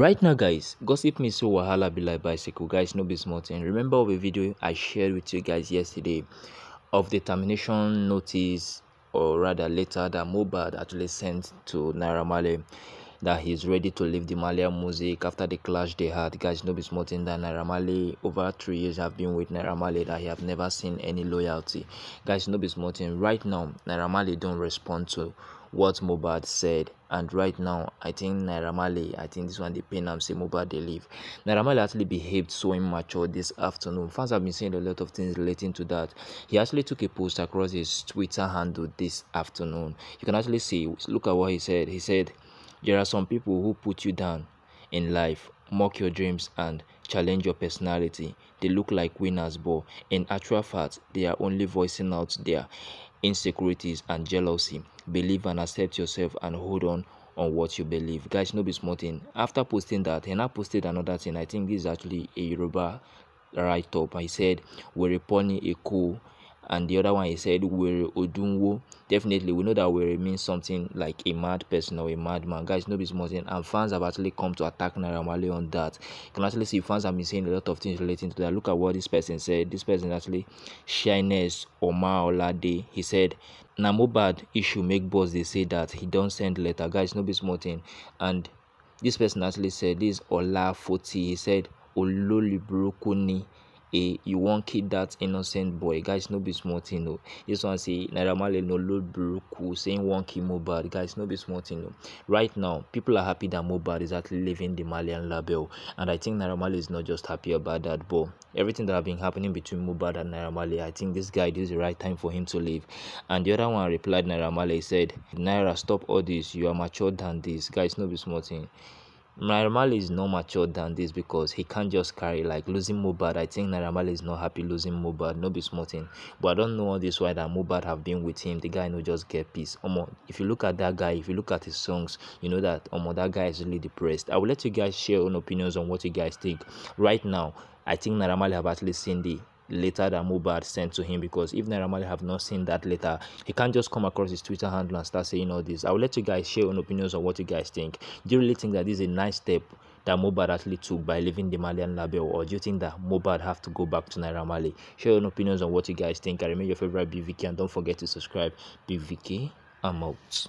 Right now, guys, gossip me so wahala be like bicycle, guys. No be small thing. Remember of a video I shared with you guys yesterday of the termination notice, or rather letter, that Mohbad actually sent to Naira Marley, that he's ready to leave the Marlian Music after the clash they had. Guys, no be small thing that Naira Marley, over 3 years I've been with Naira Marley, that I have never seen any loyalty. Guys, no be small thing. Right now, Naira Marley don't respond to what Mohbad said, and right now I think Naira Marley, I think this one the pain I'm saying Mohbad they leave. Naira Marley actually behaved so immature this afternoon. Fans have been saying a lot of things relating to that. He actually took a post across his Twitter handle this afternoon. You can actually see, look at what he said. He said, "There are some people who put you down in life, mock your dreams and challenge your personality. They look like winners, but in actual fact they are only voicing out their insecurities and jealousy. Believe and accept yourself and hold on what you believe." Guys, no be small thing. After posting that, he now posted another thing. I think this is actually a Yoruba write up. I said, "We're a pony, a cool." And the other one, he said, "Were Odunwo." Definitely, we know that Were means something like a mad person or a madman. Guys, no be small thing. And fans have actually come to attack Naira Marley on that. You can actually see fans have been saying a lot of things relating to that. Look at what this person said. This person actually, Shyness Omar Olade, he said, "Na Mohbad issue make boss they say that he don't send letter." Guys, no be small thing. And this person actually said, this Ola 40, he said, "Ololi Brokuni. You won't kill that innocent boy." Guys, no be small thing. No, this one say Naira Marley no load broku saying won't kill Mohbad. Guys, no be small thing. No, right now people are happy that Mohbad is actually leaving the Marlian label, and I think Naira Marley is not just happy about that, but everything that have been happening between Mohbad and Naira Marley, I think this is the right time for him to leave. And the other one replied Naira Marley, said, "Naira, stop all this. You are mature than this." Guys, no be small thing. Naira Marley is not mature than this because he can't just carry like losing Mohbad. I think Naira Marley is not happy losing Mohbad, no be small thing. But I don't know all this why that Mohbad have been with him. The guy no just get peace. If you look at that guy, if you look at his songs, you know that that guy is really depressed. I will let you guys share own opinions on what you guys think. Right now, I think Naira Marley have actually seen the letter that Mohbad sent to him, because if Naira Marley have not seen that letter, he can't just come across his Twitter handle and start saying all this. I will let you guys share your opinions on what you guys think. Do you really think that this is a nice step that Mohbad actually took by leaving the Marlian label, or do you think that Mohbad have to go back to Naira Marley? Share your opinions on what you guys think. I remain your favorite Big Vicki, and don't forget to subscribe. Big Vicki, I'm out.